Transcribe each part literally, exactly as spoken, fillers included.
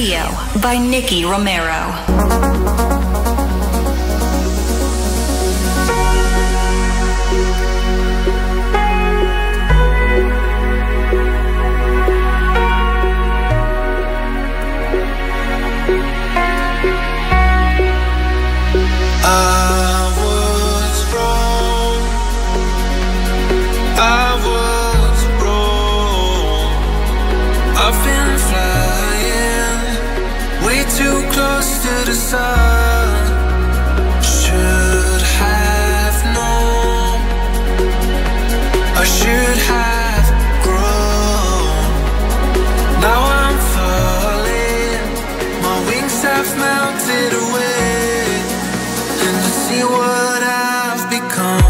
Radio by Nicky Romero. The sun should have known, I should have grown. Now I'm falling, my wings have melted away, and I see what I've become.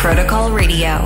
Protocol Radio.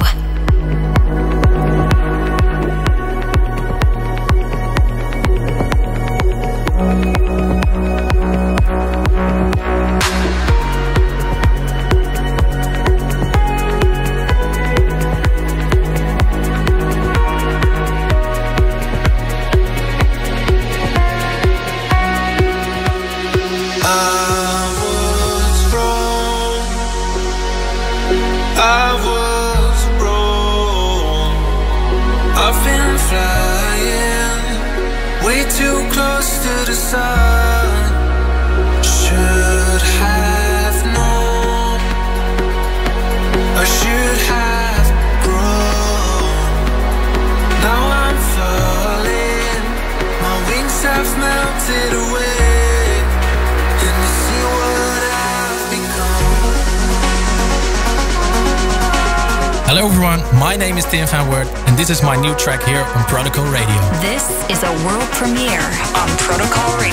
Hello everyone, my name is Tim van Werd and this is my new track here on Protocol Radio. This is a world premiere on Protocol Radio.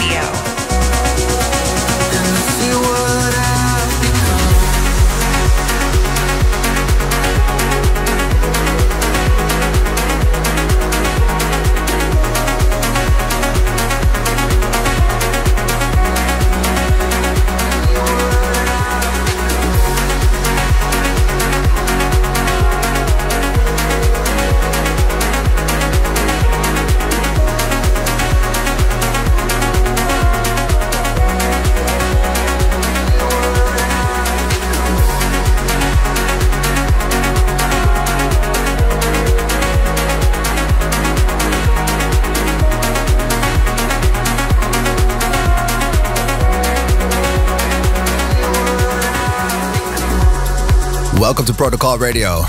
Welcome to Protocol Radio,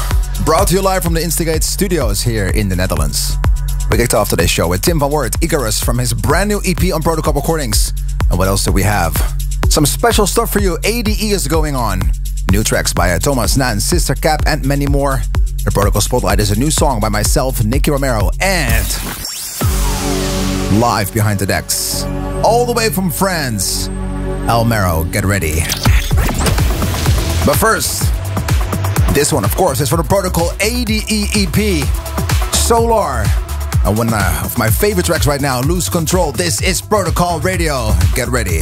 brought to you live from the Instigate Studios here in the Netherlands. We kicked off today's show with Tim van Werd, Icarus, from his brand new E P on Protocol Recordings. And what else do we have? Some special stuff for you, A D E is going on. New tracks by Thomas Nan, Sister Cap and many more. The Protocol Spotlight is a new song by myself, Nicky Romero, and live behind the decks, all the way from France, Almero, get ready. But first, this one, of course, is for the Protocol A D E E P, Solar. And one of my favorite tracks right now, Lose Control. This is Protocol Radio. Get ready.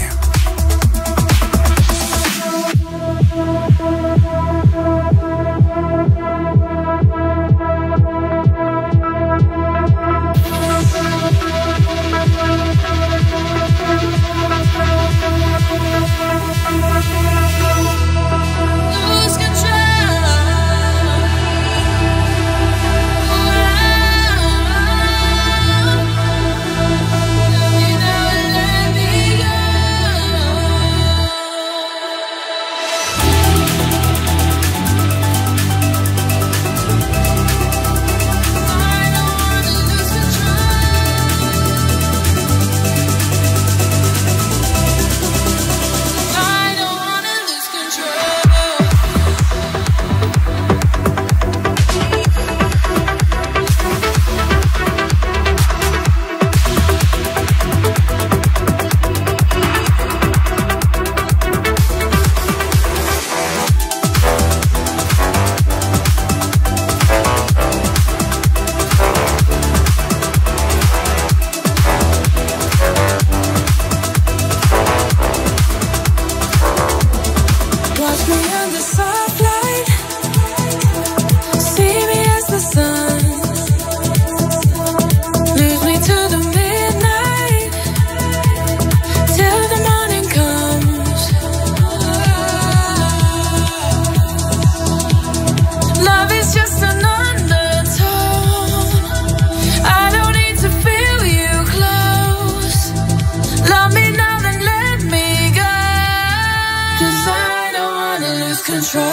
control.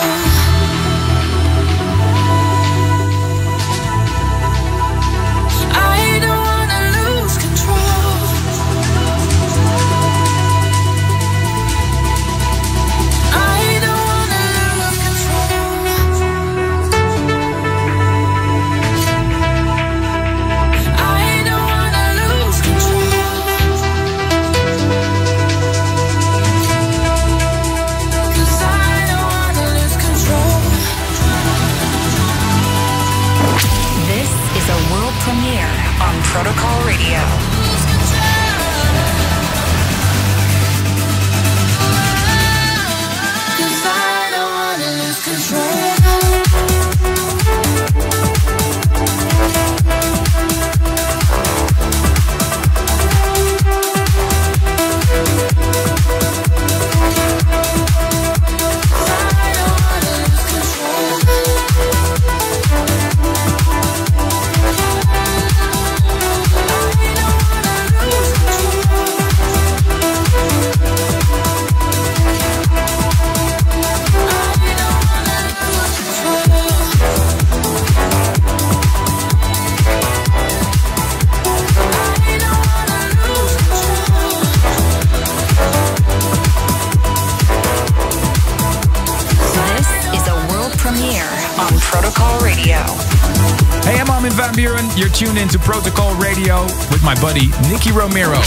Protocol Radio. You're tuned into Protocol Radio with my buddy Nicky Romero.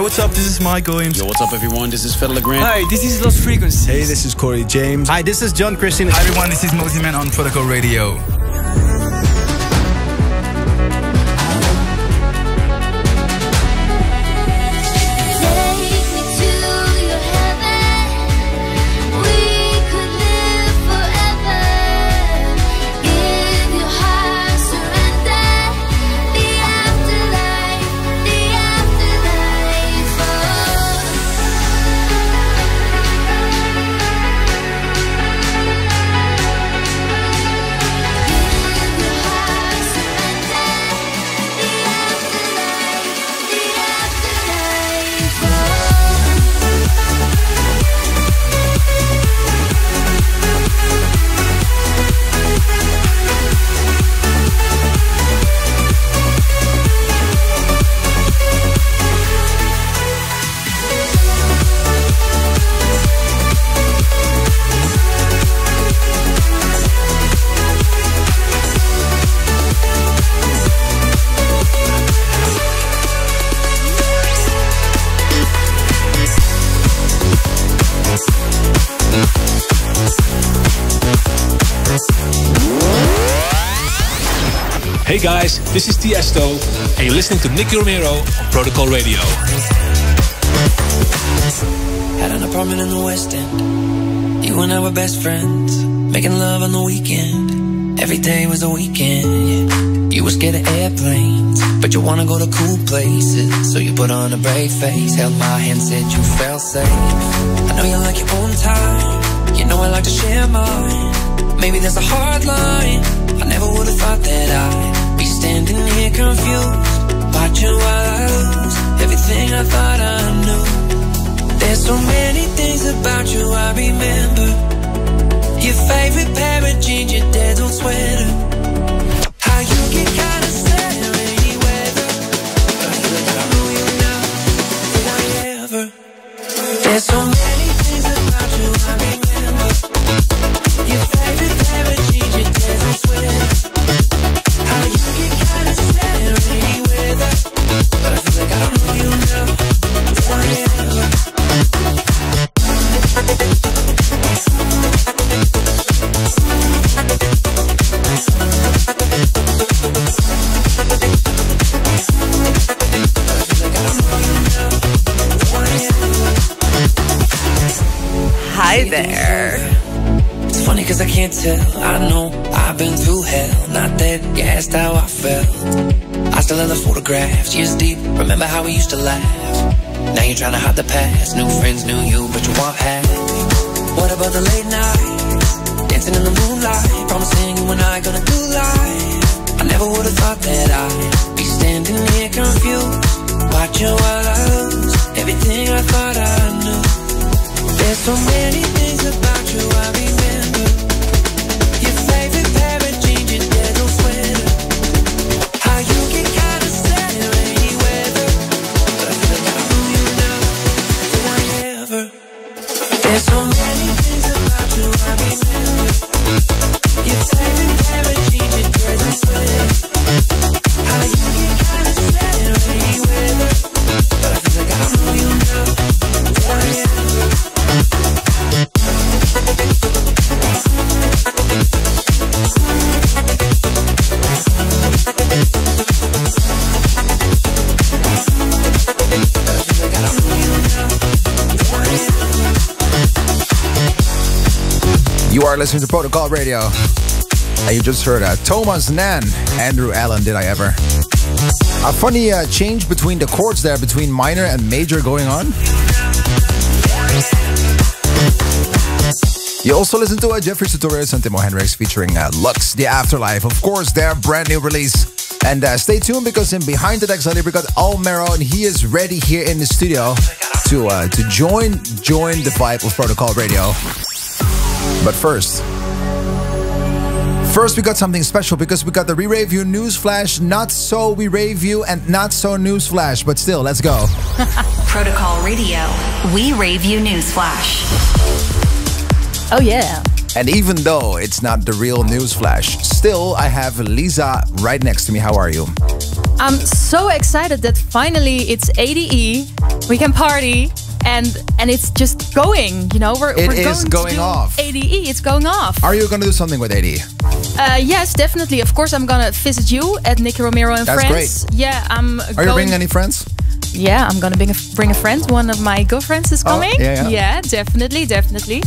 What's up, this is Michael. Yo, what's up everyone, this is Fedde Le Grand. Hi, this is Lost Frequencies. Hey, this is Corey James. Hi, this is John Christian. Hi everyone, this is Moziman on Protocol Radio. Hey guys, this is Tiësto, and you're listening to Nicky Romero on Protocol Radio. Had an apartment in the West End. You and I were best friends, making love on the weekend. Every day was a weekend, yeah. You were scared of airplanes, but you wanna go to cool places, so you put on a brave face. Held my hand, said you felt safe. I know you like your own time, you know I like to share mine. Maybe there's a hard line. I never would've thought that I'd be standing here confused, watching while I lose everything I thought I knew. There's so many things about you I remember. Your favorite pair of jeans, your dad's old sweater. There's so many things about you I remember. Your favorite pair of jeans, your desert sweater. How you get kind of sad in rainy weather, but I feel like I don't know you now. There. It's funny cause I can't tell. I know I've been through hell. Not that you asked how I felt. I still have the photographs. Years deep, remember how we used to laugh. Now you're trying to hide the past. New friends, new you, but you want half. What about the late nights? Dancing in the moonlight. Promising you and I gonna do life. I never would've thought that I'd be standing here confused, watching while I lose everything I thought I knew. There's so many things about you I remember. Your favorite pair of jeans, your dead old sweater. How you get kind of sad in rainy weather, but I feel like I know you now. Did I ever? There's so many things about you I remember. Your favorite pair of jeans, your dead old sweater. How you get kind of sad in rainy weather, but I feel like I know you now. Did I ever? You are listening to Protocol Radio, and you just heard uh, Thomas Nan, Andrew Allen, Did I Ever. A funny uh, change between the chords there, between minor and major going on. You also listen to uh, Jeffrey Sutorius and Timmo Hendriks featuring uh, Lux, The Afterlife. Of course, their brand new release. And uh, stay tuned, because in Behind the Decks we got Almero, and he is ready here in the studio to uh, to join join the vibe of Protocol Radio. But first, first we got something special, because we got the re-rave you newsflash, not so we rave you, and not so newsflash. But still, let's go. Protocol Radio, we rave you newsflash. Oh yeah. And even though it's not the real newsflash, still I have Lisa right next to me. How are you? I'm so excited that finally it's A D E. We can party, and and it's just going, you know, we're, it we're is going, going to do off. A D E, it's going off. Are you gonna do something with A D E? Uh, yes, definitely. Of course I'm gonna visit you at Nicky Romero and That's Friends. Great. Yeah, I'm Are going you bringing any friends? Yeah, I'm gonna bring a, bring a friend. One of my girlfriends is coming. Oh, yeah, yeah. yeah, definitely, definitely.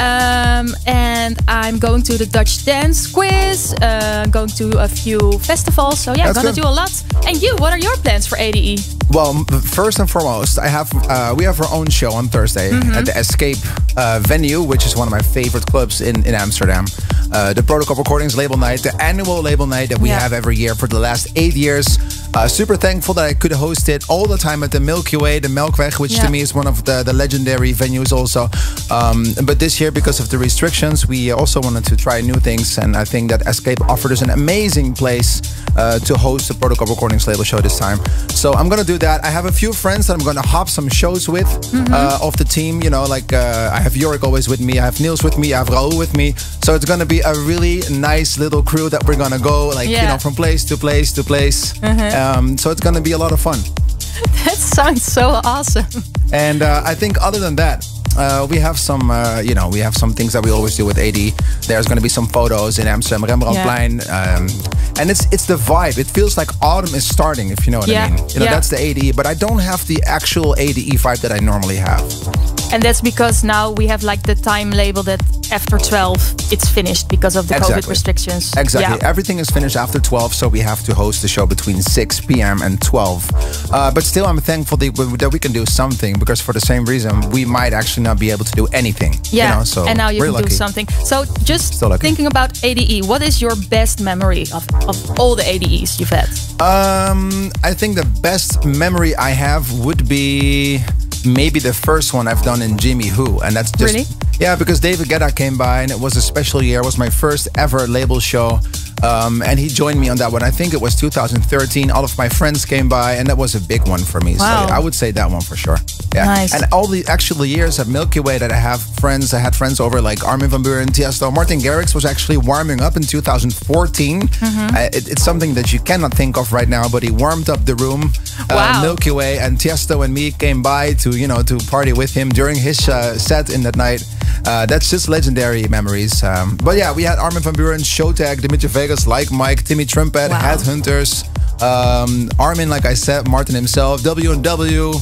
Um, and I'm going to the Dutch dance quiz. Uh, going to a few festivals. So yeah, I'm gonna good. do a lot. And you, what are your plans for A D E? Well, first and foremost, I have uh, we have our own show on Thursday mm-hmm. at the Escape uh, venue, which is one of my favorite clubs in in Amsterdam. Uh, the Protocol Recordings label night, the annual label night that we yeah. have every year for the last eight years. Uh, super thankful that I could host it all the time at the Milky Way, the Melkweg, which yeah. to me is one of the, the legendary venues also. Um, but this year, because of the restrictions, we also wanted to try new things. And I think that Escape offered us an amazing place uh, to host the Protocol Recordings label show this time. So I'm going to do that. I have a few friends that I'm going to hop some shows with mm-hmm. uh, of the team. You know, like uh, I have Yorick always with me. I have Niels with me. I have Raoul with me. So it's going to be a really nice little crew that we're going to go, like, yeah. you know, from place to place to place. Mm-hmm. Um, so it's going to be a lot of fun. That sounds so awesome. And uh, I think other than that, uh, we have some, uh, you know, we have some things that we always do with A D. There's going to be some photos in Amsterdam, Rembrandtplein. Yeah. Um, and it's it's the vibe. It feels like autumn is starting, if you know what yeah. I mean. You know, yeah. that's the A D E. But I don't have the actual A D E vibe that I normally have. And that's because now we have like the time label that after twelve it's finished because of the exactly. COVID restrictions. Exactly. Yeah. Everything is finished after twelve, so we have to host the show between six p m and twelve. Uh, but still, I'm thankful that we can do something, because for the same reason, we might actually not be able to do anything. Yeah, you know, so and now you can lucky. do something. So just thinking about A D E, what is your best memory of, of all the A D Es you've had? Um, I think the best memory I have would be maybe the first one I've done in Jimmy Who, and that's just really? yeah, because David Guetta came by, and it was a special year. It was my first ever label show, um, and he joined me on that one. I think it was two thousand thirteen. All of my friends came by, and that was a big one for me. Wow. So yeah, I would say that one for sure. Yeah, nice. And all the actual years at Milky Way that I have friends, I had friends over like Armin van Buuren, Tiësto, Martin Garrix was actually warming up in two thousand fourteen. Mm-hmm. uh, it, it's something that you cannot think of right now, but he warmed up the room. Wow. Uh, Milky Way and Tiësto and me came by to you know to party with him during his uh, set in that night. Uh, that's just legendary memories. Um, but yeah, we had Armin van Buuren, Showtek, Dimitri Vegas, Like Mike, Timmy Trumpet, wow. Headhunters, um, Armin, like I said, Martin himself, W and W,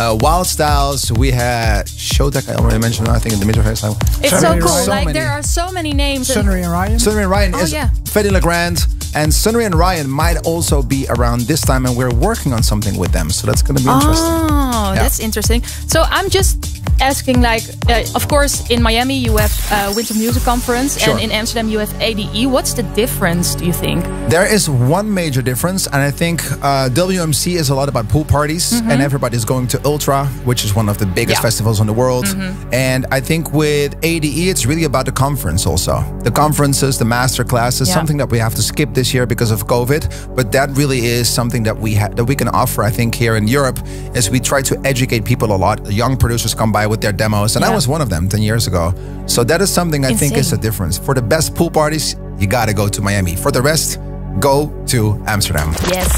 uh, Wild Styles. We had Showtek, I already mentioned, I think, Dimitri Vegas. It's Sunnery so cool. So like many. There are so many names. Sunnery and Ryan. Sunnery and Ryan oh, is yeah. Fedde Le Grand. And Sunnery and Ryan might also be around this time, and we're working on something with them, so that's going to be interesting. Oh, yeah. That's interesting. So I'm just asking, like, uh, of course, in Miami you have uh, Winter Music Conference, sure. and in Amsterdam you have A D E. What's the difference, do you think? There is one major difference, and I think uh, W M C is a lot about pool parties, mm-hmm. and everybody's going to Ultra, which is one of the biggest yeah. festivals in the world. Mm-hmm. And I think with A D E, it's really about the conference also. The conferences, the master classes, yeah. something that we have to skip this year because of COVID, but that really is something that we that we can offer, I think, here in Europe, as we try to educate people a lot. Young producers come by with their demos, and yeah. I was one of them ten years ago. So that is something I Insane. think is a difference. For the best pool parties, you gotta go to Miami. For the rest, go to Amsterdam. Yes.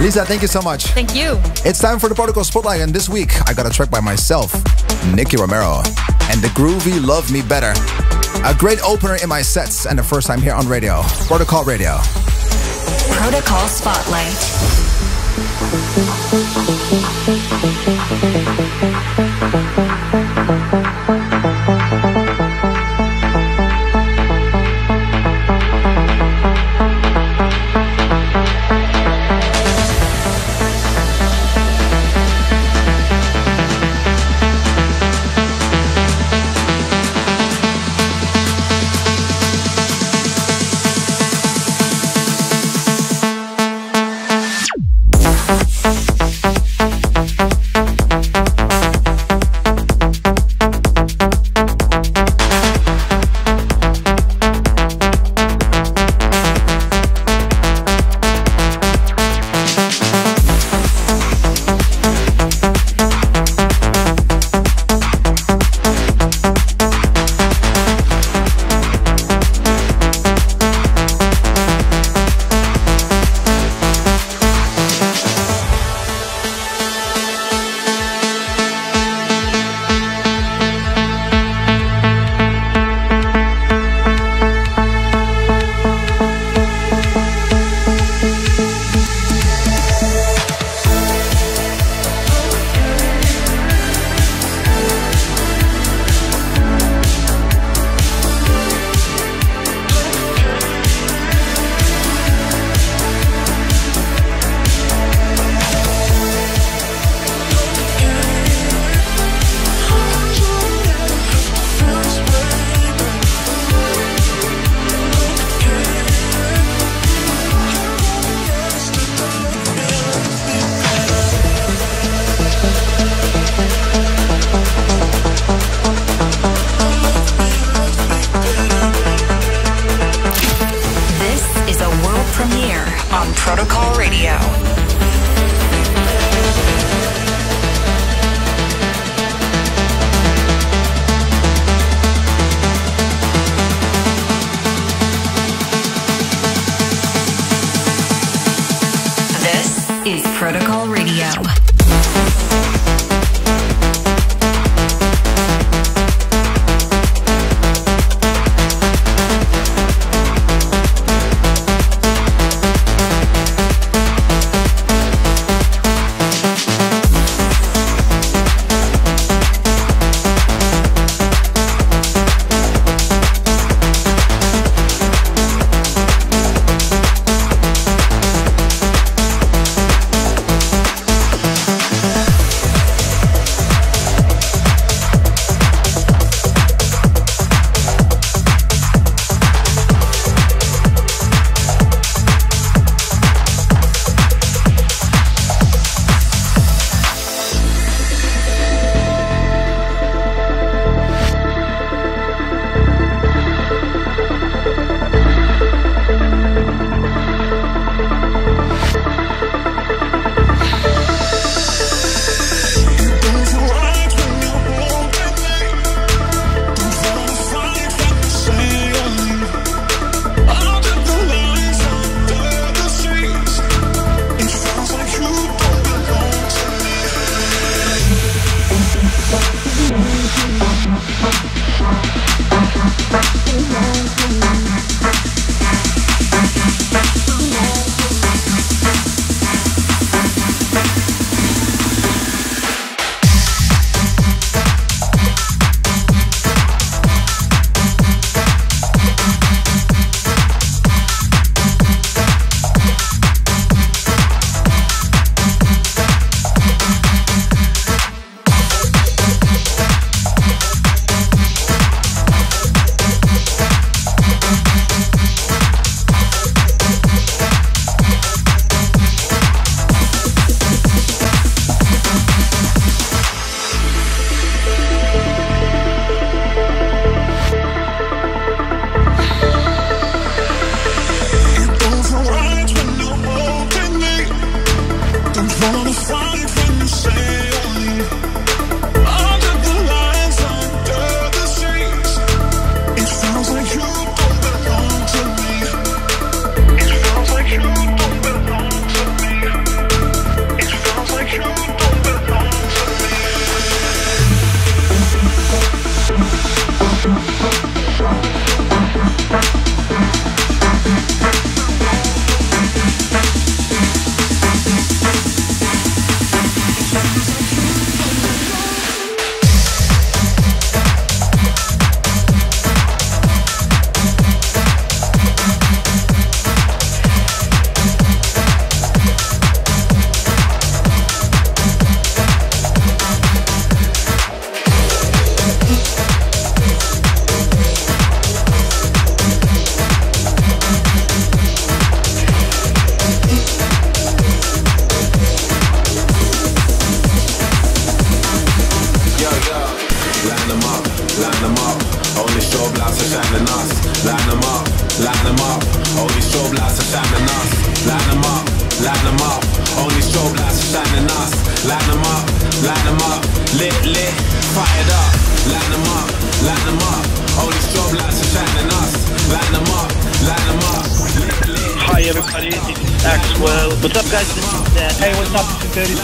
Lisa, thank you so much. Thank you. It's time for the Protocol Spotlight, and this week I got a track by myself, Nicky Romero, and the groovy Love Me Better. A great opener in my sets and the first time here on radio. Protocol Radio. Protocol Spotlight.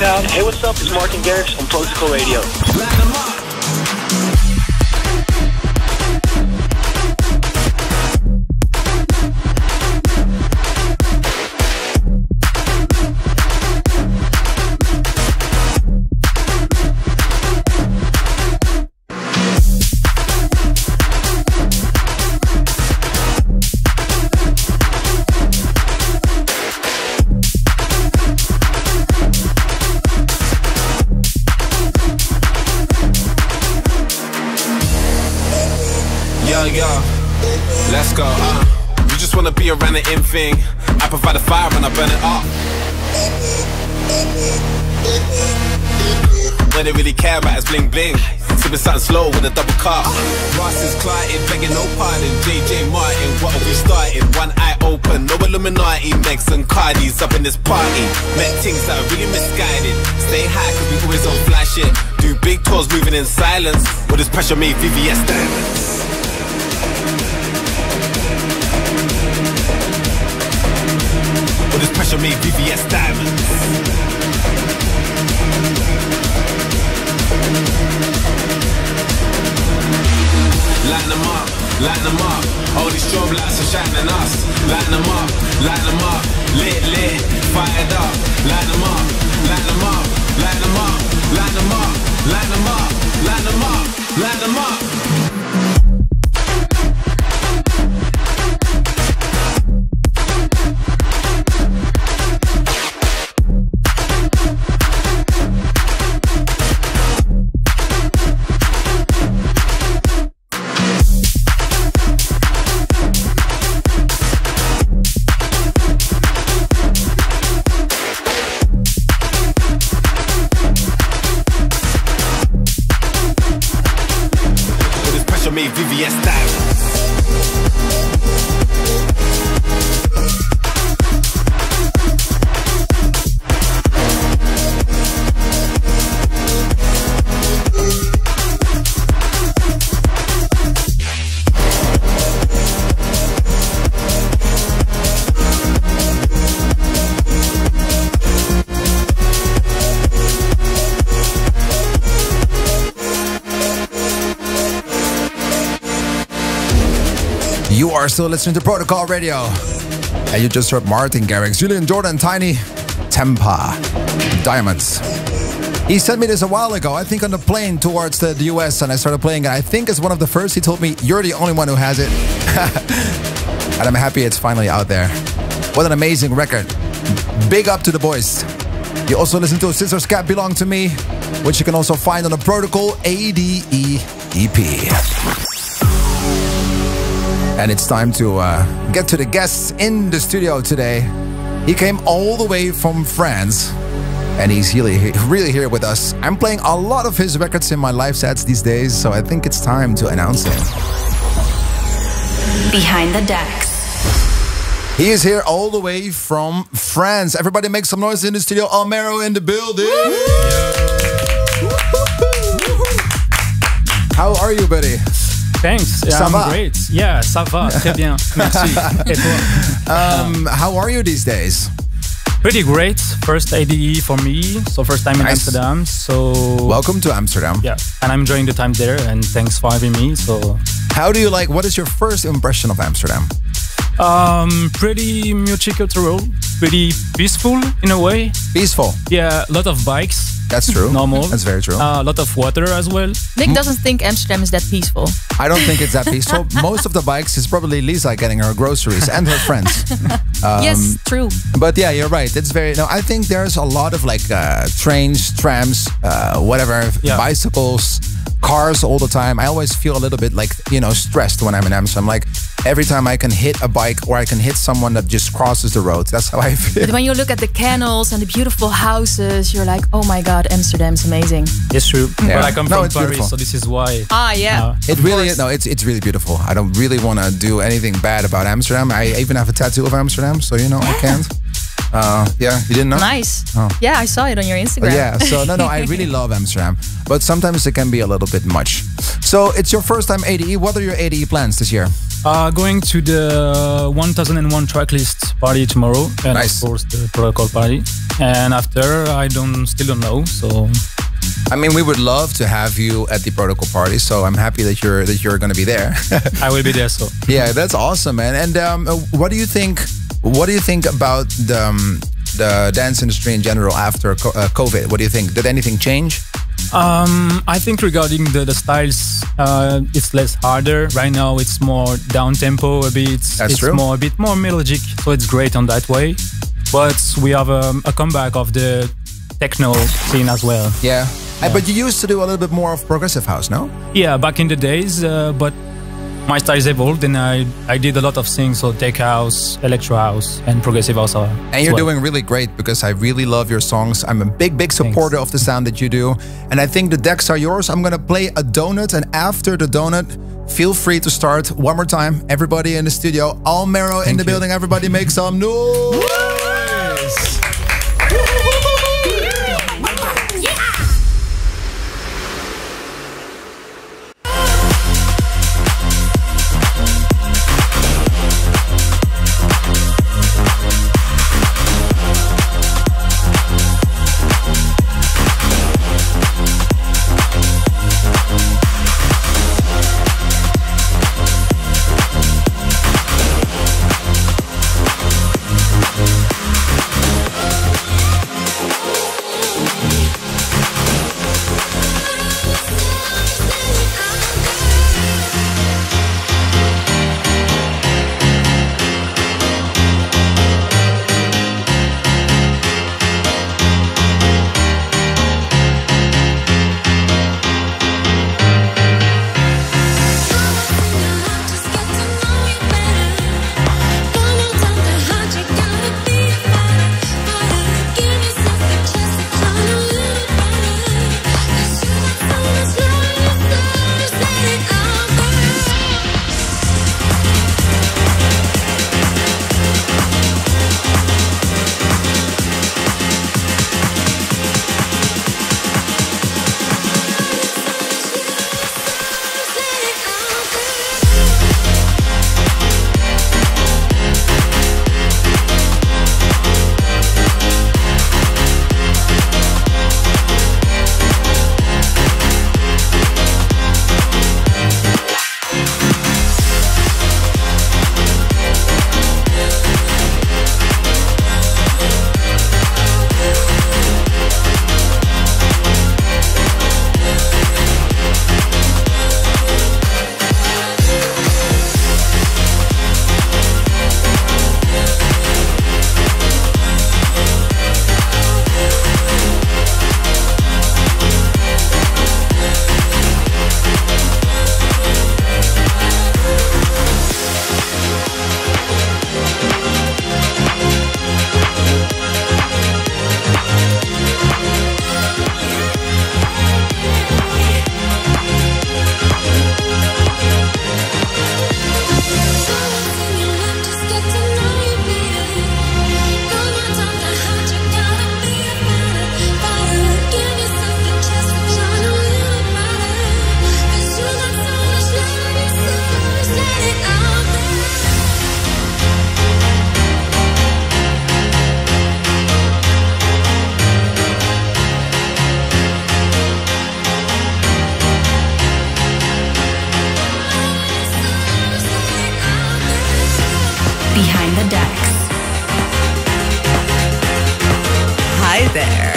Hey, what's up? It's Martin Garrix on Protocol Radio. I provide a fire and I burn it up. What they really care about is bling bling. Sipping something slow with a double cup. Ross is clotted, begging no pardon. J J Martin, what have we started? One eye open, no Illuminati. Megs and Cardi's up in this party. Met things that are really misguided. Stay high, cause we always on fly shit. Do big tours moving in silence. All this pressure made V V S diamonds. All this pressure made V V S diamonds. Light them up, light them up. All these strobe lights are shining us. Light them up, light them up. Lit, lit, fired up. Light them up, light them up. Light them up, light them up. Light them up, light them up. Light them up, light them up. Are still listening to Protocol Radio, and you just heard Martin Garrix, Julian Jordan, Tiny, Tempa, Diamonds. He sent me this a while ago, I think on the plane towards the U S, and I started playing it. I think it's one of the first. He told me, "You're the only one who has it," and I'm happy it's finally out there. What an amazing record! Big up to the boys. You also listen to Scissors Cat Belong to Me, which you can also find on the Protocol A D E E P. And it's time to uh, get to the guests in the studio today. He came all the way from France, and he's really, really here with us. I'm playing a lot of his records in my live sets these days, so I think it's time to announce him. Behind the decks. He is here all the way from France. Everybody make some noise in the studio. Almero in the building. Yeah. How are you, buddy? Thanks. Yeah, ça I'm va? Great. Yeah, ça va. Très bien. Merci. Et toi? Um, how are you these days? Pretty great. First A D E for me. So first time in nice. Amsterdam. So welcome to Amsterdam. Yeah, and I'm enjoying the time there. And thanks for having me. So how do you like? What is your first impression of Amsterdam? Um, pretty multicultural, pretty peaceful in a way. Peaceful. Yeah, a lot of bikes. That's true. Normal. That's very true. A uh, lot of water as well. Nick doesn't think Amsterdam is that peaceful. I don't think it's that peaceful. Most of the bikes is probably Lisa getting her groceries and her friends. Um, yes, true. But yeah, you're right. It's very. No, I think there's a lot of like uh, trains, trams, uh, whatever, yeah. bicycles, cars all the time. I always feel a little bit like, you know, stressed when I'm in Amsterdam. Like every time I can hit a bike or I can hit someone that just crosses the road. That's how I feel. But when you look at the canals and the beautiful houses, you're like, oh my God, Amsterdam's amazing. It's true. Yeah. But I come no, from Paris, beautiful. So this is why. Ah, yeah. Uh, it really is. No, it's, it's really beautiful. I don't really want to do anything bad about Amsterdam. I even have a tattoo of Amsterdam, so, you know, yeah. I can't. Uh, yeah, you didn't know? Nice. Oh. Yeah, I saw it on your Instagram. Oh, yeah, so no, no, I really love Amsterdam. But sometimes it can be a little bit much. So it's your first time A D E. What are your A D E plans this year? Uh, going to the one thousand one tracklist party tomorrow. And nice. Of course, the protocol party. And after, I don't still don't know, so... I mean, we would love to have you at the protocol party, so I'm happy that you're that you're going to be there. I will be there, so. Yeah, that's awesome, man. And um, what do you think... What do you think about the, um, the dance industry in general after co uh, COVID? What do you think? Did anything change? Um, I think regarding the, the styles, uh, it's less harder. Right now it's more down-tempo a bit. That's it's true. More, a bit more melodic, so it's great on that way. But we have um, a comeback of the techno scene as well. Yeah. yeah. But you used to do a little bit more of progressive house, no? Yeah, back in the days, uh, but... My styles evolved and I, I did a lot of things, so tech house, electro house and progressive house. And you're well. doing really great because I really love your songs. I'm a big, big supporter Thanks. Of the sound that you do. And I think the decks are yours. I'm going to play a donut, and after the donut, feel free to start one more time. Everybody in the studio, Almero Thank in the you. Building, everybody make some noise. behind the decks. Hi there.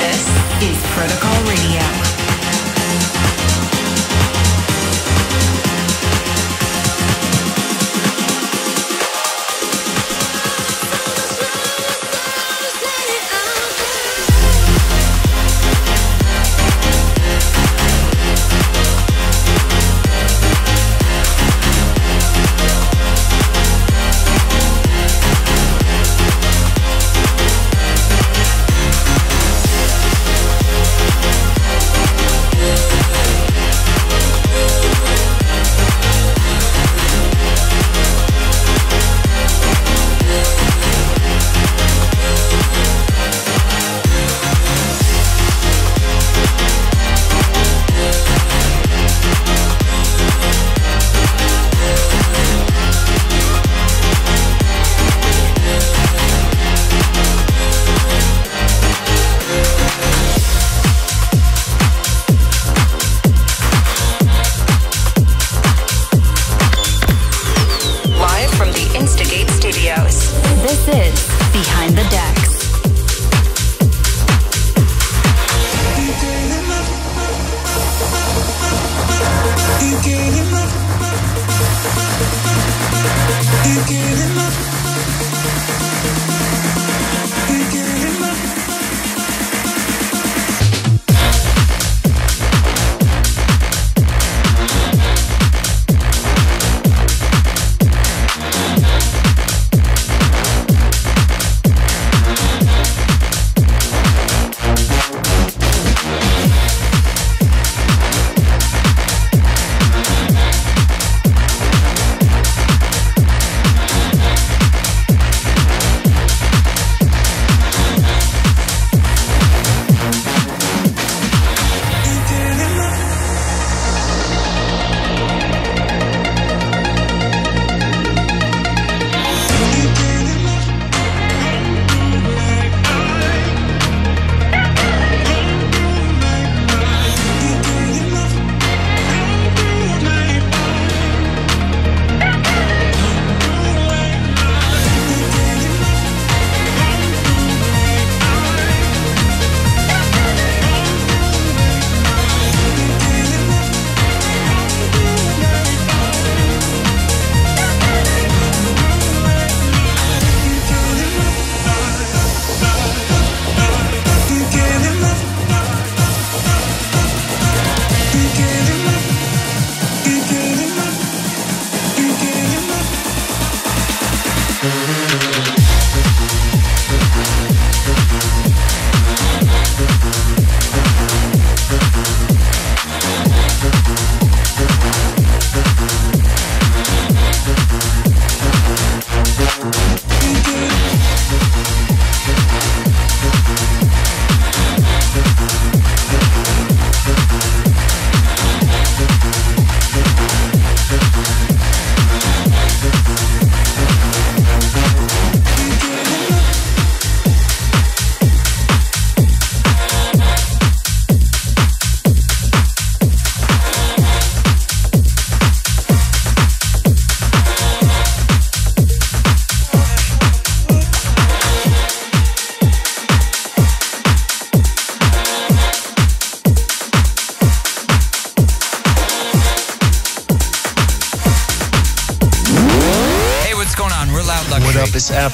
This is Protocol Radio.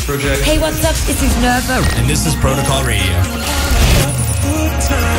Project. Hey, what's up? This is Nervo. And this is Protocol Radio. Good time.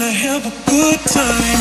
gonna have a good time.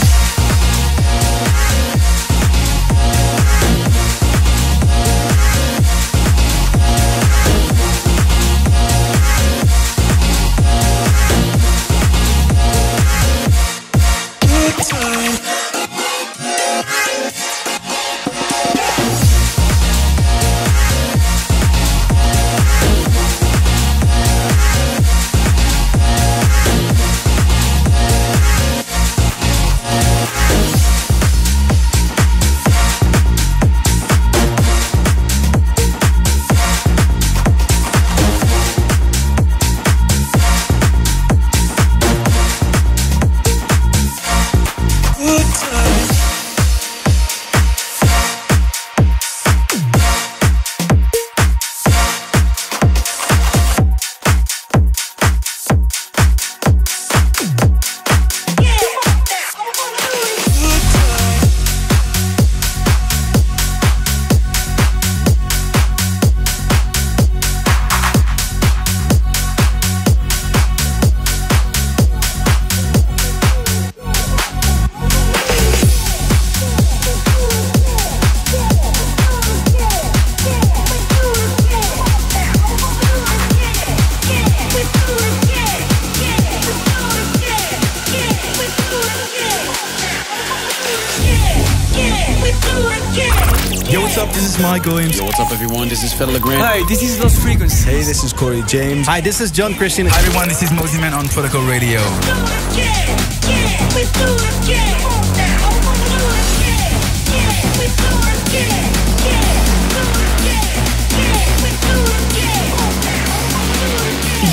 Yo, what's up everyone, this is Fedde Le Grand. Hi, this is Lost Frequencies. Hey, this is Corey James. Hi, this is John Christian. Hi everyone, this is Moziman on Protocol Radio.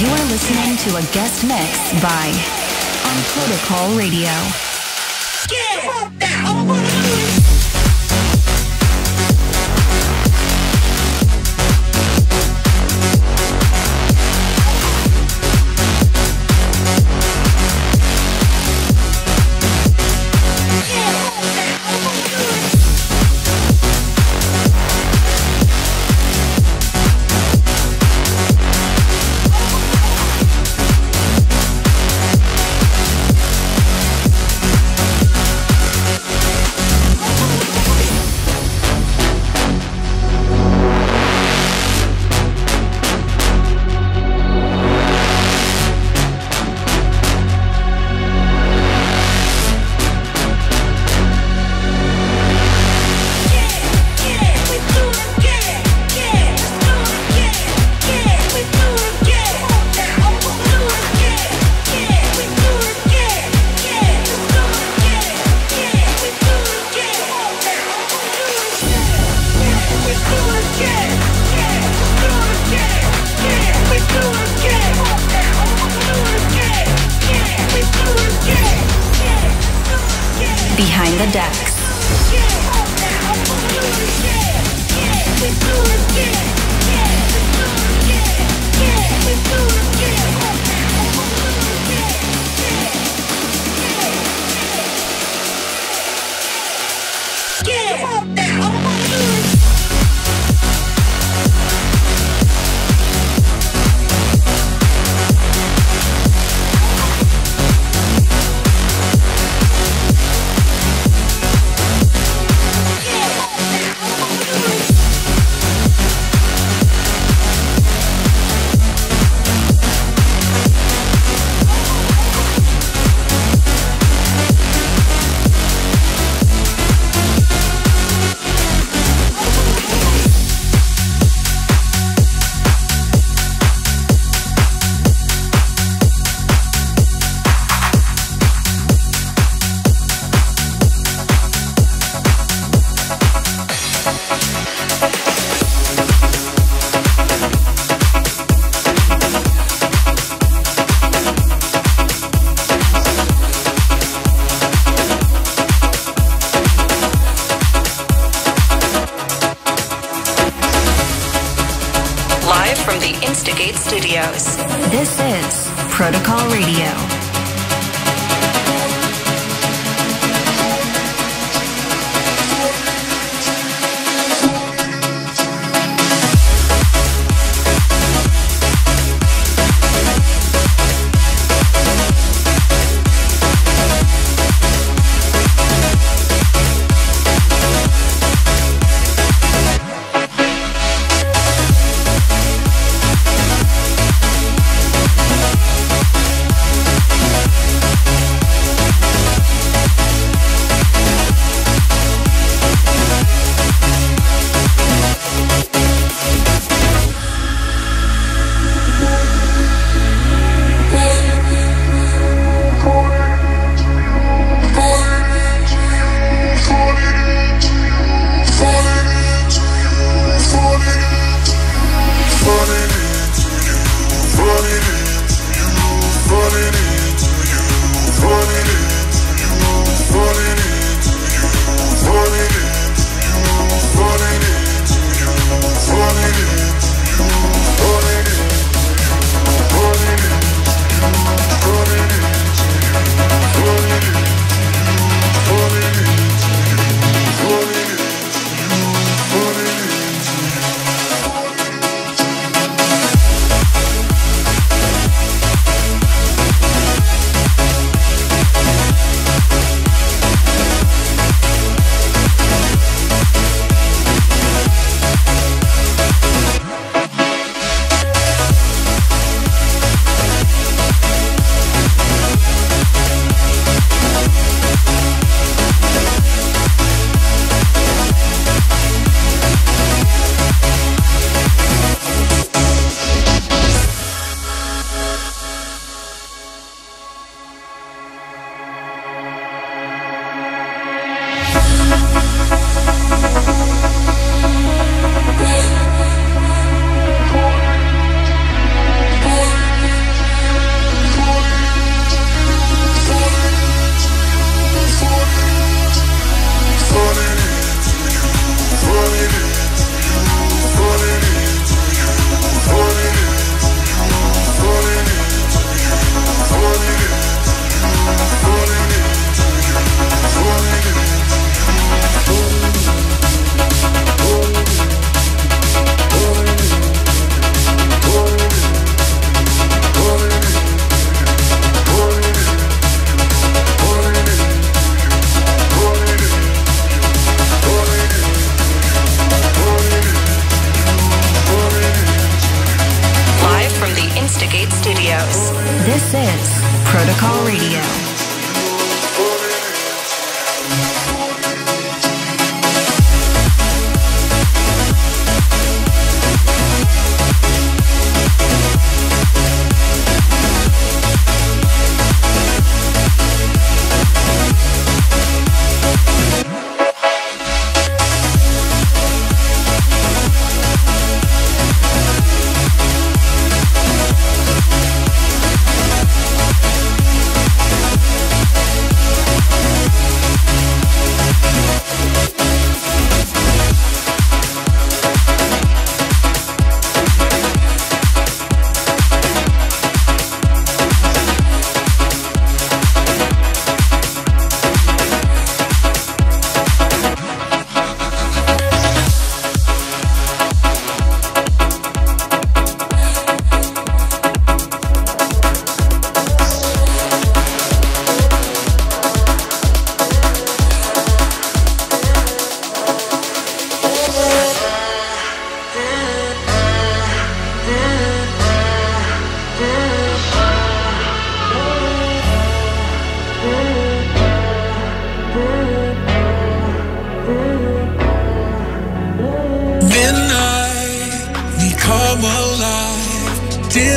You are listening to a guest mix by on Protocol Radio.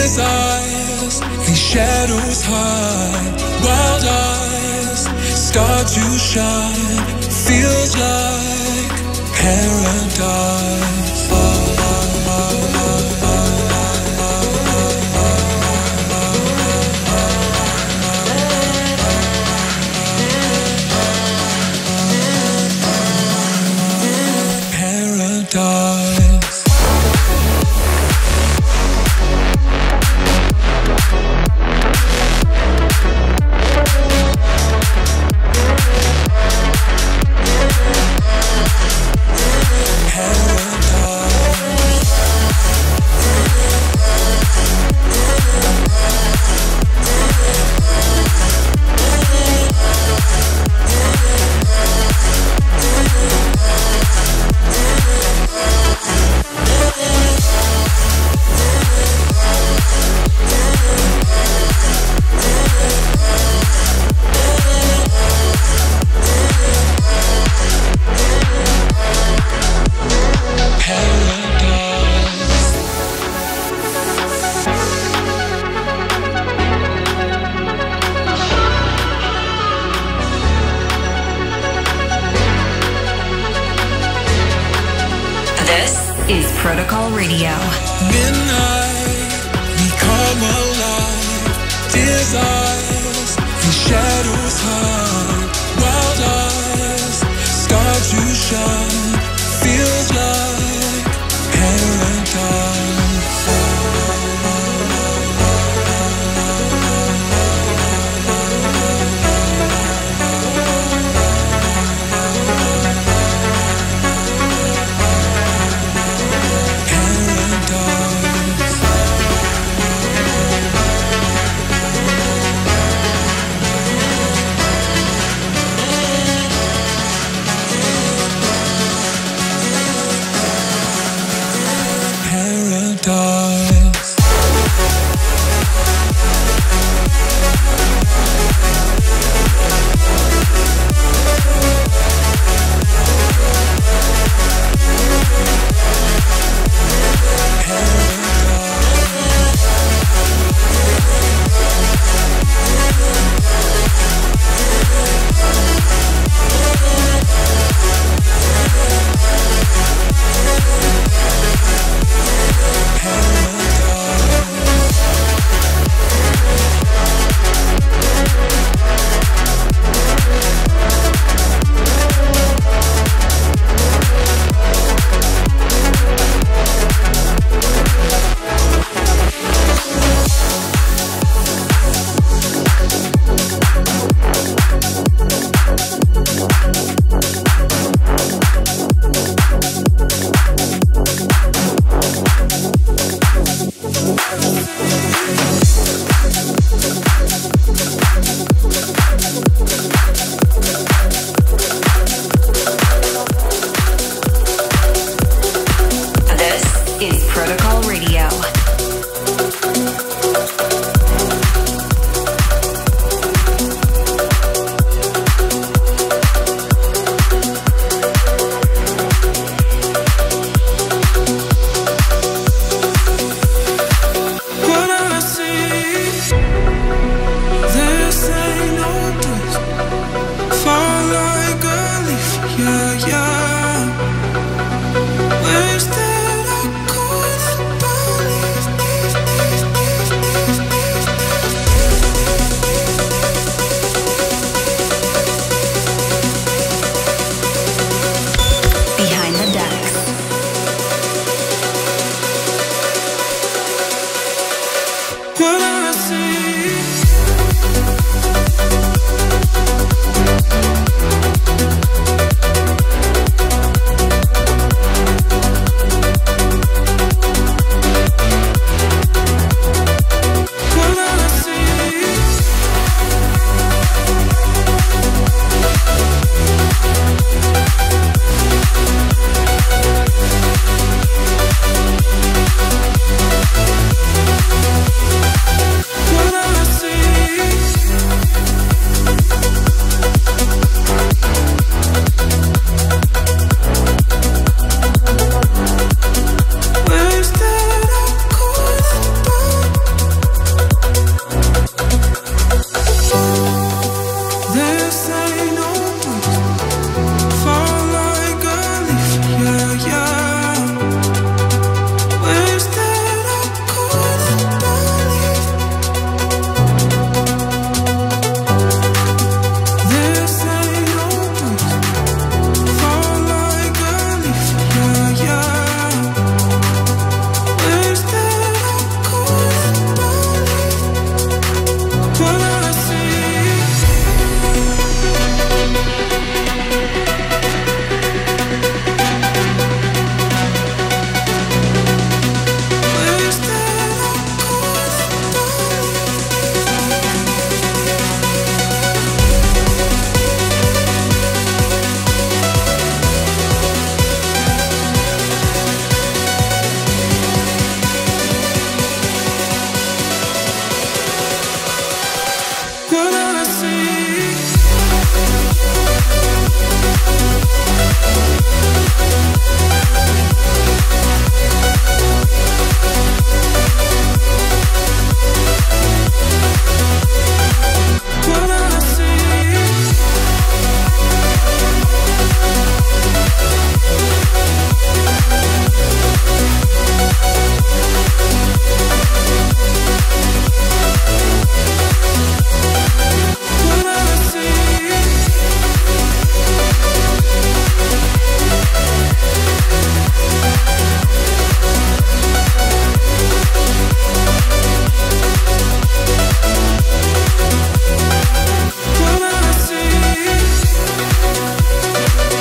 his eyes, these shadows hide. Wild eyes start to shine. Feels like paradise.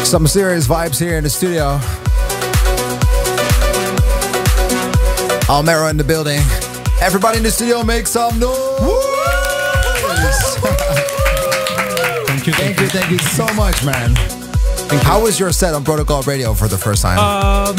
Some serious vibes here in the studio. Almero in the building. Everybody in the studio, make some noise! Thank you, thank, thank you, you, thank you so much, man. Thank How you. was your set on Protocol Radio for the first time? Um,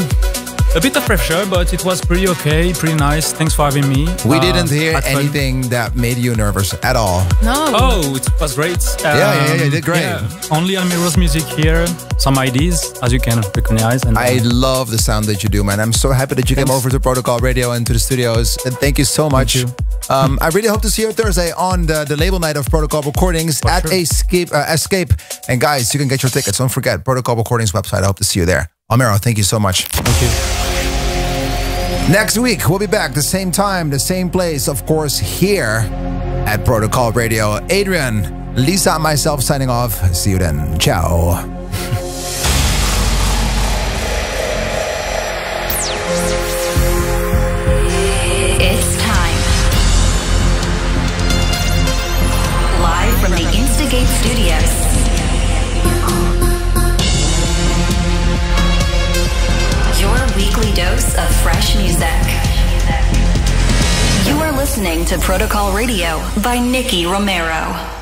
a bit of pressure, but it was pretty okay, pretty nice. Thanks for having me. We uh, didn't hear anything fun. that made you nervous at all. No. Oh, it was great. Um, yeah, yeah, yeah, you did great. Yeah. Only Almero's music here. Some I Ds, as you can recognize. And I love the sound that you do, man. I'm so happy that you Thanks. came over to Protocol Radio and to the studios. And thank you so much. You. Um, I really hope to see you Thursday on the, the label night of Protocol Recordings For at sure. Escape, uh, Escape. And guys, you can get your tickets. Don't forget, Protocol Recordings website. I hope to see you there. Almero, thank you so much. Thank you. Next week, we'll be back the same time, the same place, of course, here at Protocol Radio. Adrian, Lisa, and myself signing off. See you then. Ciao. It's time. Live from the Instigate Studios. Your weekly dose of fresh music. You are listening to Protocol Radio by Nicky Romero.